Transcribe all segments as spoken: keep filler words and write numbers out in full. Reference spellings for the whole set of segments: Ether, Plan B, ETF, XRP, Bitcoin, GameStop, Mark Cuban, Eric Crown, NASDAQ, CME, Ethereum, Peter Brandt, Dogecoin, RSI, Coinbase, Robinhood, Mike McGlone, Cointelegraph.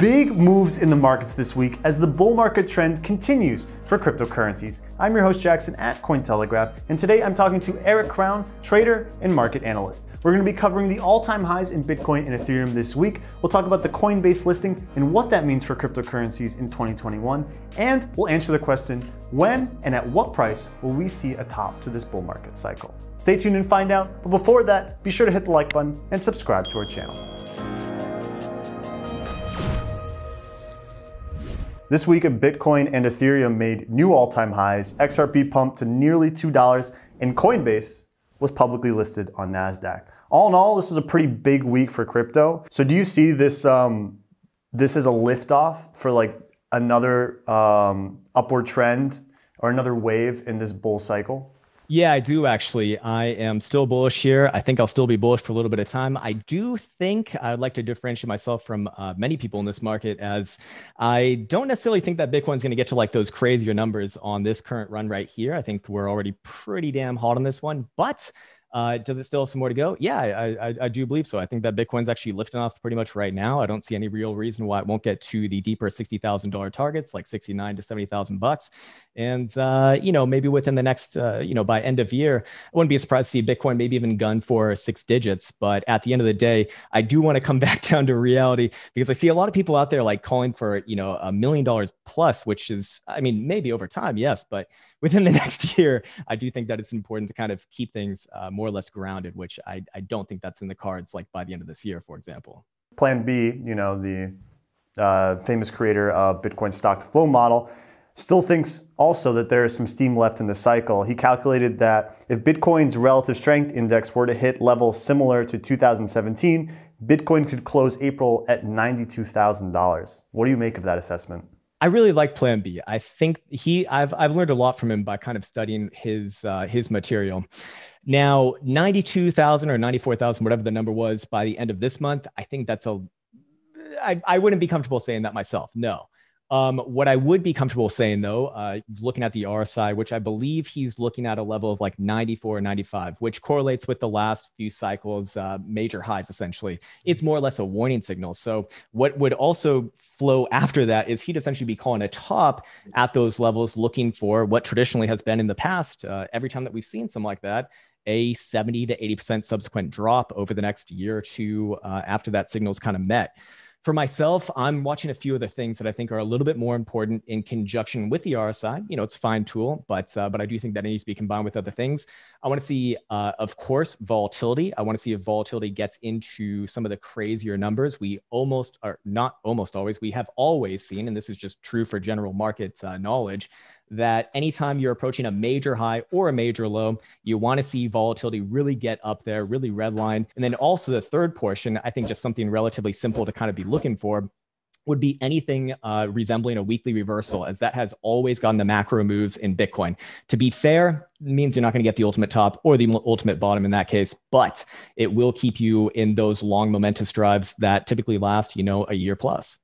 Big moves in the markets this week as the bull market trend continues for cryptocurrencies. I'm your host Jackson at Cointelegraph, and today I'm talking to Eric Crown, trader and market analyst. We're going to be covering the all-time highs in Bitcoin and Ethereum this week. We'll talk about the Coinbase listing and what that means for cryptocurrencies in twenty twenty-one, and we'll answer the question, when and at what price will we see a top to this bull market cycle? Stay tuned and find out, but before that, be sure to hit the like button and subscribe to our channel. This week, Bitcoin and Ethereum made new all-time highs, X R P pumped to nearly two dollars, and Coinbase was publicly listed on NASDAQ. All in all, this was a pretty big week for crypto. So do you see this, um, this as a liftoff for like another um, upward trend or another wave in this bull cycle? Yeah, I do actually. I am still bullish here. I think I'll still be bullish for a little bit of time. I do think I'd like to differentiate myself from uh, many people in this market, as I don't necessarily think that Bitcoin's going to get to like those crazier numbers on this current run right here. I think we're already pretty damn hot on this one, but uh, does it still have some more to go? Yeah, I, I, I do believe so. I think that Bitcoin's actually lifting off pretty much right now. I don't see any real reason why it won't get to the deeper sixty thousand dollar targets, like sixty-nine to seventy thousand bucks. And, uh, you know, maybe within the next, uh, you know, by end of year, I wouldn't be surprised to see Bitcoin maybe even gun for six digits. But at the end of the day, I do want to come back down to reality, because I see a lot of people out there like calling for, you know, a million dollars plus, which is, I mean, maybe over time, yes, but within the next year, I do think that it's important to kind of keep things uh, more or less grounded, which I, I don't think that's in the cards, like by the end of this year, for example. Plan B, you know, the uh, famous creator of Bitcoin stock to flow model, still thinks also that there is some steam left in the cycle. He calculated that if Bitcoin's relative strength index were to hit levels similar to two thousand seventeen, Bitcoin could close April at ninety-two thousand dollars. What do you make of that assessment? I really like Plan B. I think he, I've, I've learned a lot from him by kind of studying his, uh, his material. Now, ninety-two thousand or ninety-four thousand, whatever the number was by the end of this month, I think that's a, I, I wouldn't be comfortable saying that myself. No. Um, what I would be comfortable saying, though, uh, looking at the R S I, which I believe he's looking at a level of like ninety-four or ninety-five, which correlates with the last few cycles, uh, major highs, essentially. It's more or less a warning signal. So what would also flow after that is he'd essentially be calling a top at those levels, looking for what traditionally has been in the past, uh, every time that we've seen something like that, a seventy to eighty percent subsequent drop over the next year or two uh, after that signal's kind of met. For myself, I'm watching a few of the things that I think are a little bit more important in conjunction with the R S I. You know, it's a fine tool, but uh, but I do think that it needs to be combined with other things. I want to see, uh, of course, volatility. I want to see if volatility gets into some of the crazier numbers. We almost are not almost always. We have always seen, and this is just true for general market uh, knowledge, that anytime you're approaching a major high or a major low, you want to see volatility really get up there, really redline. And then also the third portion, I think just something relatively simple to kind of be looking for would be anything uh, resembling a weekly reversal, as that has always gotten the macro moves in Bitcoin. To be fair, means you're not going to get the ultimate top or the ultimate bottom in that case, but it will keep you in those long momentous drives that typically last, you know, a year plus.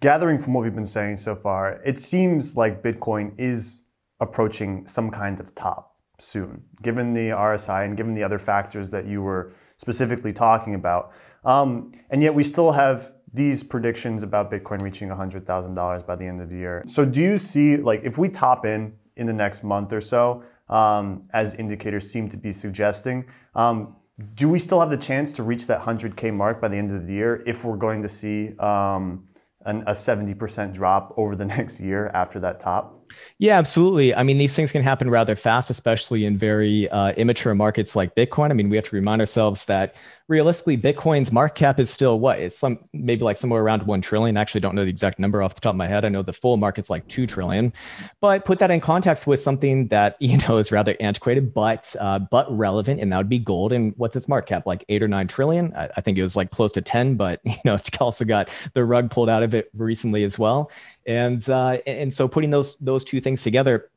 Gathering from what we've been saying so far, it seems like Bitcoin is approaching some kind of top soon, given the R S I and given the other factors that you were specifically talking about. Um, and yet we still have these predictions about Bitcoin reaching one hundred thousand dollars by the end of the year. So do you see, like, if we top in in the next month or so, um, as indicators seem to be suggesting, um, do we still have the chance to reach that one hundred K mark by the end of the year if we're going to see um, An, a seventy percent drop over the next year after that top? Yeah, absolutely. I mean, these things can happen rather fast, especially in very uh, immature markets like Bitcoin. I mean, we have to remind ourselves that realistically, Bitcoin's market cap is still what? It's some maybe like somewhere around one trillion. I actually don't know the exact number off the top of my head. I know the full market's like two trillion, but put that in context with something that, you know, is rather antiquated, but uh, but relevant, and that would be gold. And what's its market cap? Like eight or nine trillion? I, I think it was like close to ten, but, you know, it also got the rug pulled out of it recently as well. And, uh, and so putting those, those two things together,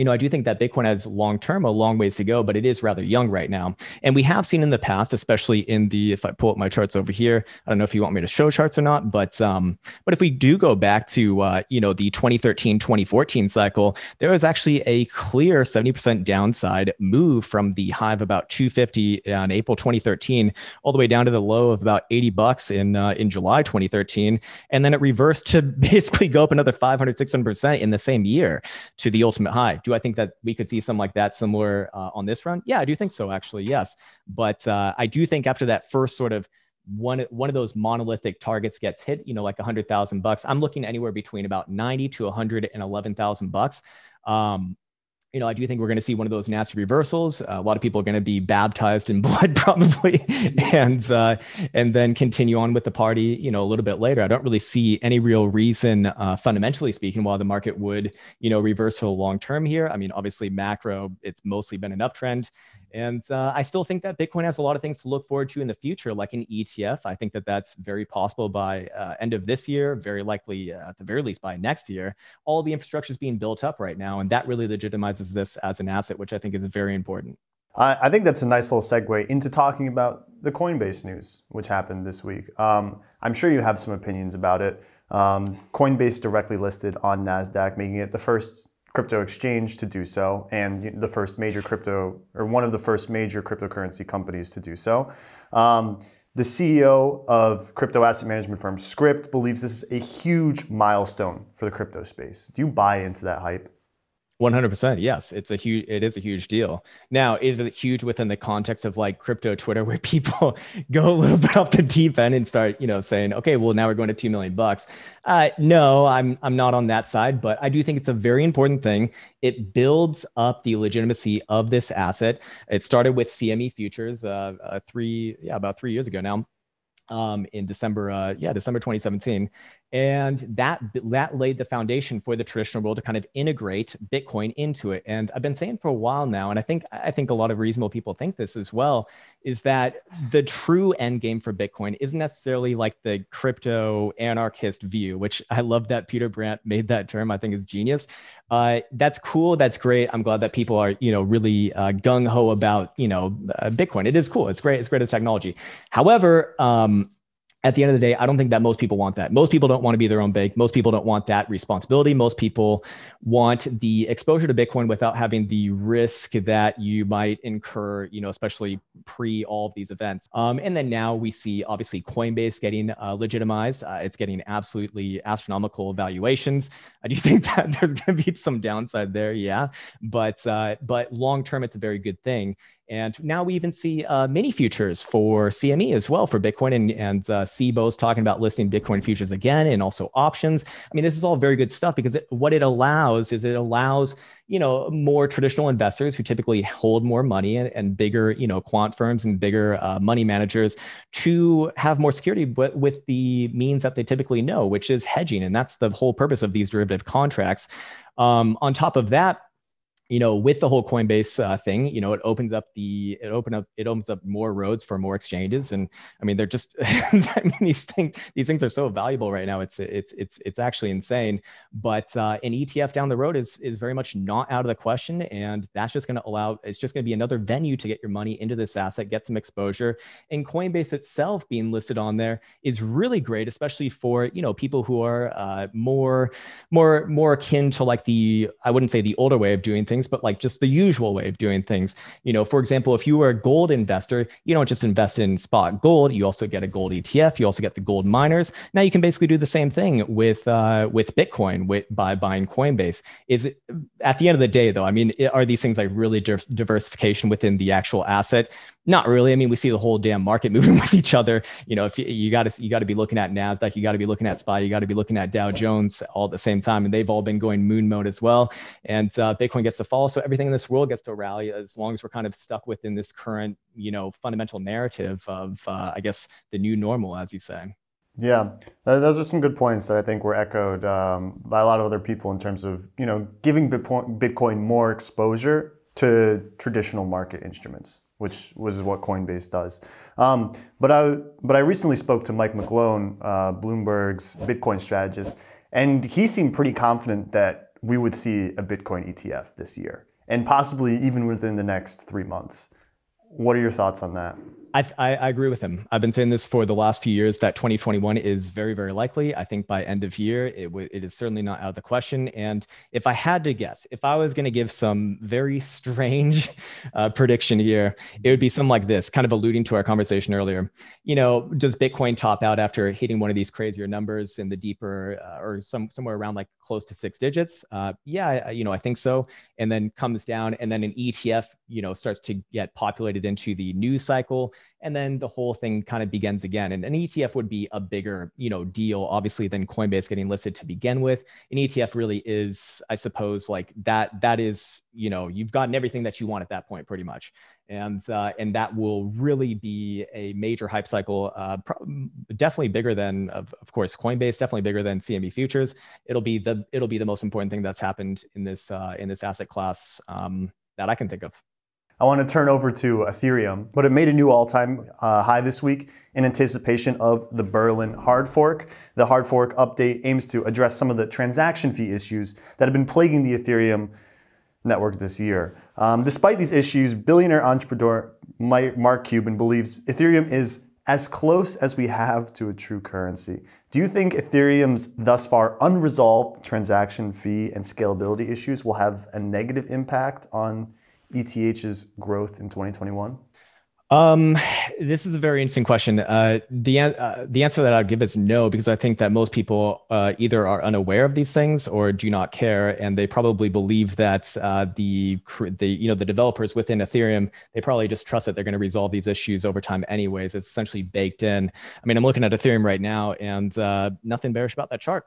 you know, I do think that Bitcoin has long-term a long ways to go, but it is rather young right now. And we have seen in the past, especially in the, if I pull up my charts over here, I don't know if you want me to show charts or not, but um, but if we do go back to, uh, you know, the twenty thirteen, twenty fourteen cycle, there was actually a clear seventy percent downside move from the high of about two fifty in April twenty thirteen, all the way down to the low of about eighty bucks in uh, in July twenty thirteen. And then it reversed to basically go up another five hundred, six hundred percent in the same year to the ultimate high. Do I think that we could see something like that similar uh, on this run? Yeah, I do think so, actually, yes. But uh, I do think after that first sort of one one of those monolithic targets gets hit, you know, like a hundred thousand bucks, I'm looking anywhere between about ninety to one hundred eleven thousand bucks. Um, you know, I do think we're going to see one of those nasty reversals. Uh, a lot of people are going to be baptized in blood probably, and uh, and then continue on with the party, you know, a little bit later. I don't really see any real reason, uh, fundamentally speaking, why the market would, you know, reverse for the long term here. I mean, obviously macro, it's mostly been an uptrend. And uh, I still think that Bitcoin has a lot of things to look forward to in the future, like an E T F. I think that that's very possible by uh, end of this year, very likely uh, at the very least by next year. All the infrastructure is being built up right now, and that really legitimizes this as an asset, which I think is very important. I, I think that's a nice little segue into talking about the Coinbase news, which happened this week. Um, I'm sure you have some opinions about it. Um, Coinbase directly listed on NASDAQ, making it the first crypto exchange to do so, and the first major crypto, or one of the first major cryptocurrency companies to do so. Um, the C E O of crypto asset management firm Script believes this is a huge milestone for the crypto space. Do you buy into that hype? one hundred percent. Yes, it's a huge, it is a huge deal. Now, is it huge within the context of like crypto Twitter, where people go a little bit off the deep end and start, you know, saying, okay, well, now we're going to two million bucks. Uh, no, I'm, I'm not on that side, but I do think it's a very important thing. It builds up the legitimacy of this asset. It started with C M E futures, uh, uh three, yeah, about three years ago now. Um, in December, uh, yeah, December twenty seventeen. And that, that laid the foundation for the traditional world to kind of integrate Bitcoin into it. And I've been saying for a while now, and I think, I think a lot of reasonable people think this as well, is that the true end game for Bitcoin isn't necessarily like the crypto anarchist view, which I love that Peter Brandt made that term. I think is genius. Uh, that's cool. That's great. I'm glad that people are, you know, really uh, gung-ho about, you know, uh, Bitcoin. It is cool. It's great. It's great as technology. However, um, at the end of the day, I don't think that most people want that. Most people don't want to be their own bank. Most people don't want that responsibility. Most people want the exposure to Bitcoin without having the risk that you might incur, you know, especially pre all of these events. Um, and then now we see obviously Coinbase getting uh, legitimized. Uh, it's getting absolutely astronomical valuations. I do think that there's going to be some downside there. Yeah. But, uh, but long-term, it's a very good thing. And now we even see uh, mini futures for C M E as well for Bitcoin, and, and uh, C B O S talking about listing Bitcoin futures again, and also options. I mean, this is all very good stuff, because it, what it allows is it allows, you know, more traditional investors who typically hold more money, and, and bigger, you know, quant firms and bigger uh, money managers to have more security, but with the means that they typically know, which is hedging. And that's the whole purpose of these derivative contracts. Um, on top of that, you know, with the whole Coinbase uh, thing, you know, it opens up the, it open up, it opens up more roads for more exchanges. And I mean, they're just, I mean, these things, these things are so valuable right now. It's, it's, it's, it's actually insane. But uh, an E T F down the road is, is very much not out of the question. And that's just going to allow, it's just going to be another venue to get your money into this asset, get some exposure. And Coinbase itself being listed on there is really great, especially for, you know, people who are uh, more, more, more akin to like the, I wouldn't say the older way of doing things, but like just the usual way of doing things. You know, for example, if you were a gold investor, you don't just invest in spot gold. You also get a gold E T F. You also get the gold miners. Now you can basically do the same thing with uh, with Bitcoin with, by buying Coinbase. Is it, at the end of the day, though, I mean, it, are these things like really di- diversification within the actual asset? Not really. I mean, we see the whole damn market moving with each other. You know, if you, you got to you got to be looking at NASDAQ, you got to be looking at S P Y, you got to be looking at Dow Jones all at the same time, and they've all been going moon mode as well. And uh, Bitcoin gets to fall. So everything in this world gets to rally, as long as we're kind of stuck within this current, you know, fundamental narrative of, uh, I guess, the new normal, as you say. Yeah, those are some good points that I think were echoed um, by a lot of other people in terms of, you know, giving Bitcoin more exposure to traditional market instruments, which was what Coinbase does. Um, but I but I recently spoke to Mike McGlone, uh, Bloomberg's Bitcoin strategist, and he seemed pretty confident that we would see a Bitcoin E T F this year, and possibly even within the next three months. What are your thoughts on that? I, I agree with him. I've been saying this for the last few years that twenty twenty-one is very, very likely. I think by end of year, it, w it is certainly not out of the question. And if I had to guess, if I was going to give some very strange uh, prediction here, it would be something like this, kind of alluding to our conversation earlier. You know, does Bitcoin top out after hitting one of these crazier numbers in the deeper uh, or some somewhere around like close to six digits? Uh, yeah, you know, I think so. And then comes down, and then an E T F, you know, starts to get populated into the news cycle. And then the whole thing kind of begins again. And an E T F would be a bigger, you know, deal, obviously, than Coinbase getting listed to begin with. An E T F really is, I suppose, like that, that is, you know, you've gotten everything that you want at that point, pretty much. And, uh, and that will really be a major hype cycle, uh, definitely bigger than, of, of course, Coinbase, definitely bigger than C M E futures. It'll be the, it'll be the most important thing that's happened in this, uh, in this asset class um, that I can think of. I want to turn over to Ethereum, but it made a new all-time uh, high this week in anticipation of the Berlin hard fork. The hard fork update aims to address some of the transaction fee issues that have been plaguing the Ethereum network this year. Um, despite these issues, billionaire entrepreneur Mark Cuban believes Ethereum is as close as we have to a true currency. Do you think Ethereum's thus far unresolved transaction fee and scalability issues will have a negative impact on E T H's growth in twenty twenty-one? Um, this is a very interesting question. Uh, the, uh, the answer that I'd give is no, because I think that most people uh, either are unaware of these things or do not care. And they probably believe that uh, the, the, you know, the developers within Ethereum, they probably just trust that they're going to resolve these issues over time anyways. It's essentially baked in. I mean, I'm looking at Ethereum right now and uh, nothing bearish about that chart.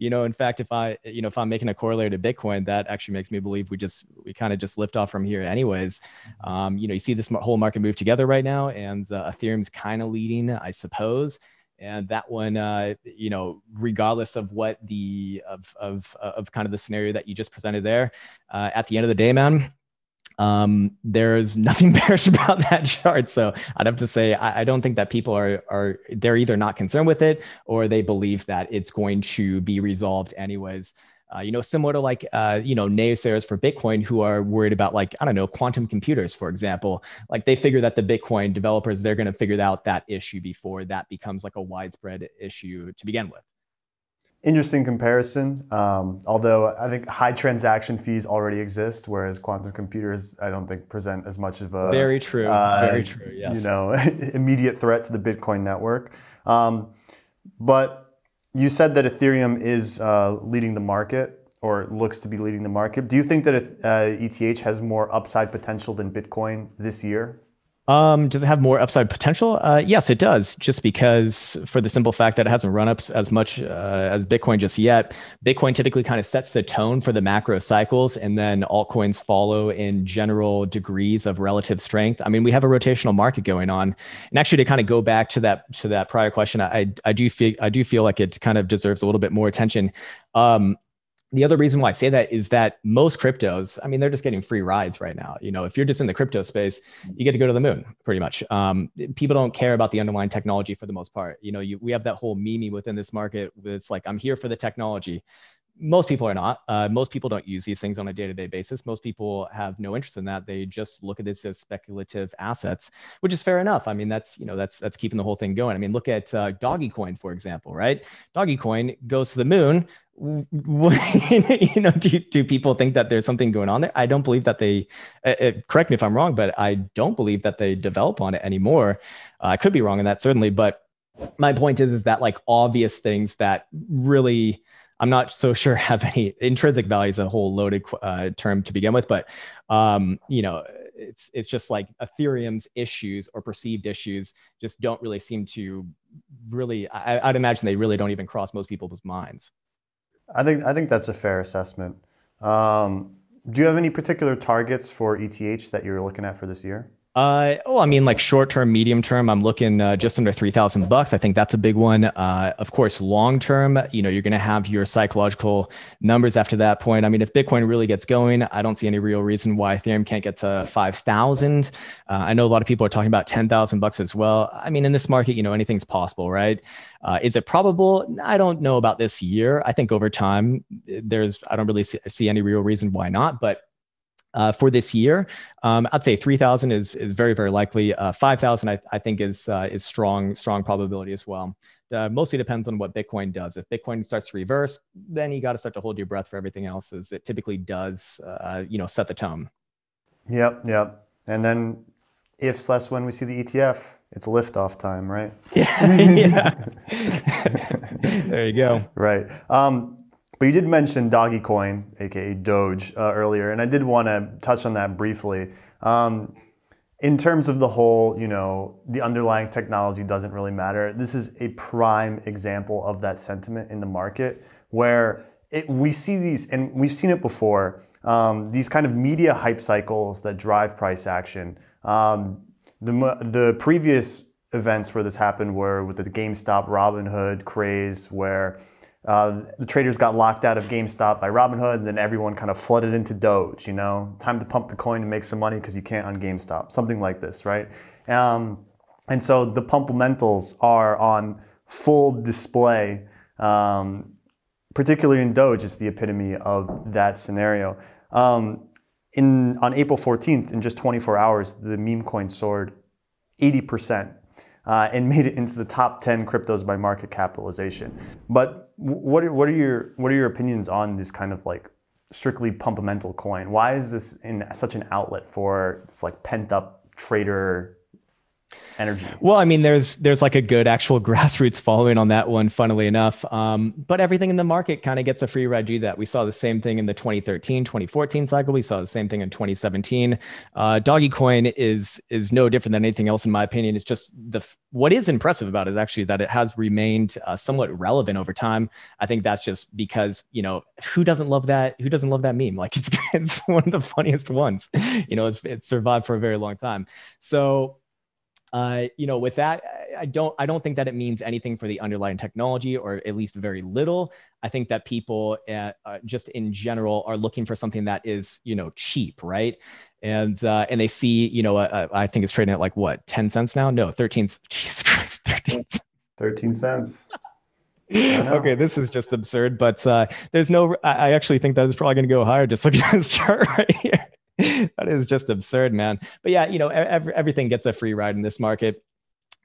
You know, in fact, if I, you know, if I'm making a corollary to Bitcoin, that actually makes me believe we just, we kind of just lift off from here anyways. Um, you know, you see this whole market move together right now, and uh, Ethereum's kind of leading, I suppose. And that one, uh, you know, regardless of what the of of of kind of the scenario that you just presented there, uh, at the end of the day, man, um, there's nothing bearish about that chart. So I'd have to say I, I don't think that people are are they're either not concerned with it or they believe that it's going to be resolved anyways. Uh, you know, similar to like, uh, you know, naysayers for Bitcoin who are worried about like, I don't know, quantum computers, for example, like they figure that the Bitcoin developers, they're going to figure out that issue before that becomes like a widespread issue to begin with. Interesting comparison. Um, although I think high transaction fees already exist, whereas quantum computers, I don't think present as much of a very true, uh, very true, yes. You know, immediate threat to the Bitcoin network. Um, but you said that Ethereum is uh, leading the market, or looks to be leading the market. Do you think that uh, E T H has more upside potential than Bitcoin this year? Um, does it have more upside potential? Uh, yes, it does, just because for the simple fact that it hasn't run up as much uh, as Bitcoin just yet. Bitcoin typically kind of sets the tone for the macro cycles, and then altcoins follow in general degrees of relative strength. I mean, we have a rotational market going on, and actually to kind of go back to that to that prior question, I I do feel I do feel like it kind of deserves a little bit more attention. Um, The other reason why I say that is that most cryptos, I mean, they're just getting free rides right now. You know, if you're just in the crypto space, you get to go to the moon pretty much. Um, people don't care about the underlying technology for the most part. You know, you, we have that whole meme within this market. It's like, I'm here for the technology. Most people are not. Uh, most people don't use these things on a day-to-day basis. Most people have no interest in that. They just look at this as speculative assets, which is fair enough. I mean, that's, you know, that's, that's keeping the whole thing going. I mean, look at uh, Dogecoin, for example, right? Dogecoin goes to the moon. You know, do, do people think that there's something going on there? I don't believe that they, uh, it, correct me if I'm wrong, but I don't believe that they develop on it anymore. Uh, I could be wrong in that, certainly. But my point is, is that like obvious things that really, I'm not so sure have any intrinsic value is a whole loaded uh, term to begin with, but um, you know, it's it's just like Ethereum's issues or perceived issues just don't really seem to really. I, I'd imagine they really don't even cross most people's minds. I think I think that's a fair assessment. Um, do you have any particular targets for E T H that you're looking at for this year? Uh, oh, I mean, like short term, medium term, I'm looking uh, just under three thousand bucks. I think that's a big one. Uh, of course, long term, you know, you're going to have your psychological numbers after that point. I mean, if Bitcoin really gets going, I don't see any real reason why Ethereum can't get to five thousand. Uh, I know a lot of people are talking about ten thousand bucks as well. I mean, in this market, you know, anything's possible, right? Uh, is it probable? I don't know about this year. I think over time, there's I don't really see, see any real reason why not, but. Uh, for this year, um, I'd say three thousand is is very very likely. Uh, Five thousand, I, I think, is uh, is strong strong probability as well. Uh, mostly depends on what Bitcoin does. If Bitcoin starts to reverse, then you got to start to hold your breath for everything else, as it typically does. Uh, you know, set the tone. Yep, yep. And then, if slash when we see the E T F, it's liftoff time, right? Yeah, yeah. There you go. Right. Um, But you did mention Dogecoin, aka Doge, uh, earlier, and I did want to touch on that briefly. Um, in terms of the whole, you know, the underlying technology doesn't really matter. This is a prime example of that sentiment in the market, where it, we see these, and we've seen it before. Um, these kind of media hype cycles that drive price action. Um, the the previous events where this happened were with the GameStop, Robinhood craze, where Uh, the traders got locked out of GameStop by Robinhood, and then everyone kind of flooded into Doge, you know? Time to pump the coin and make some money because you can't on GameStop. Something like this, right? Um, and so the pump-mentals are on full display, um, particularly in Doge. It's the epitome of that scenario. Um, in, on April fourteenth, in just twenty-four hours, the meme coin soared eighty percent. Uh, and made it into the top ten cryptos by market capitalization. But what are, what are your what are your opinions on this kind of like strictly pump-mental coin? Why is this in such an outlet for this like pent-up trader energy? Well, I mean, there's there's like a good actual grassroots following on that one, funnily enough. Um, but everything in the market kind of gets a free ride due to that. We saw the same thing in the twenty thirteen, twenty fourteen cycle. We saw the same thing in twenty seventeen. Uh, Dogecoin is is no different than anything else, in my opinion. It's just the what is impressive about it is actually that it has remained uh, somewhat relevant over time. I think that's just because, you know, who doesn't love that? Who doesn't love that meme? Like it's, it's one of the funniest ones. You know, it's it's survived for a very long time. So. Uh, you know, with that, I don't, I don't think that it means anything for the underlying technology, or at least very little. I think that people uh, uh, just in general are looking for something that is, you know, cheap, right? And uh, and they see, you know, uh, I think it's trading at like what, ten cents now? No, thirteen. Jesus Christ, thirteen cents. thirteen cents. Okay, this is just absurd. But uh, there's no. I, I actually think that is probably going to go higher. Just looking at this chart right here. That is just absurd, man. But yeah, you know, every, everything gets a free ride in this market.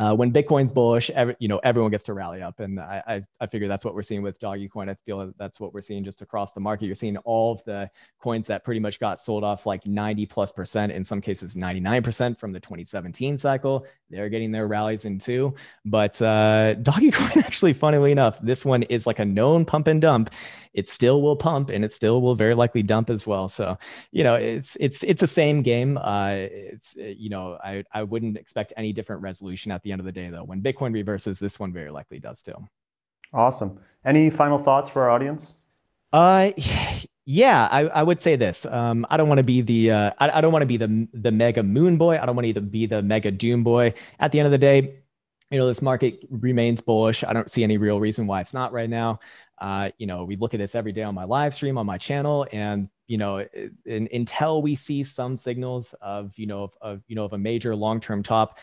Uh, when Bitcoin's bullish, every, you know, everyone gets to rally up. And I, I, I figure that's what we're seeing with Dogecoin. I feel that's what we're seeing just across the market. You're seeing all of the coins that pretty much got sold off like ninety plus percent, in some cases ninety-nine percent from the twenty seventeen cycle. They're getting their rallies in too. But uh, Dogecoin, actually, funnily enough, this one is like a known pump and dump. It still will pump, and it still will very likely dump as well. So, you know, it's it's it's the same game. Uh, it's you know, I I wouldn't expect any different resolution at the end of the day, though. When Bitcoin reverses, this one very likely does too. Awesome. Any final thoughts for our audience? Uh, yeah, I, I would say this. Um, I don't want to be the uh, I, I don't want to be the the mega moon boy. I don't want to be the mega doom boy. At the end of the day, you know, this market remains bullish. I don't see any real reason why it's not right now. Uh, you know, we look at this every day on my live stream, on my channel, and, you know, it, in, until we see some signals of, you know, of, of you know, of a major long-term top,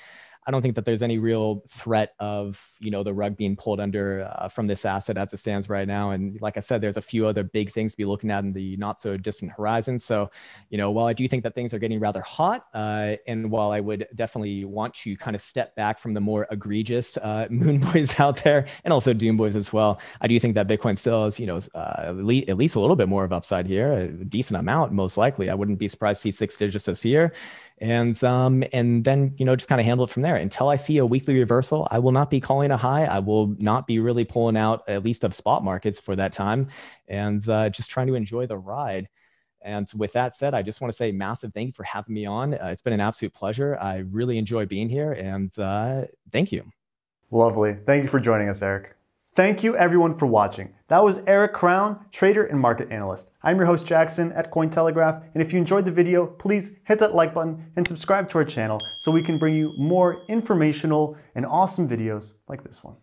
I don't think that there's any real threat of, you know, the rug being pulled under uh, from this asset as it stands right now. And like I said, there's a few other big things to be looking at in the not so distant horizon. So, you know, while I do think that things are getting rather hot, uh, and while I would definitely want to kind of step back from the more egregious uh, moon boys out there, and also doom boys as well, I do think that Bitcoin still is, you know, uh, at least a little bit more of upside here, a decent amount, most likely. I wouldn't be surprised to see six digits this year. And um, and then, you know, just kind of handle it from there. Until I see a weekly reversal, I will not be calling a high. I will not be really pulling out, at least of spot markets for that time, and uh, just trying to enjoy the ride. And with that said, I just want to say massive thank you for having me on. Uh, it's been an absolute pleasure. I really enjoy being here, and uh, thank you. Lovely. Thank you for joining us, Eric. Thank you everyone for watching. That was Eric Crown, trader and market analyst. I'm your host Jackson at Cointelegraph, and if you enjoyed the video, please hit that like button and subscribe to our channel so we can bring you more informational and awesome videos like this one.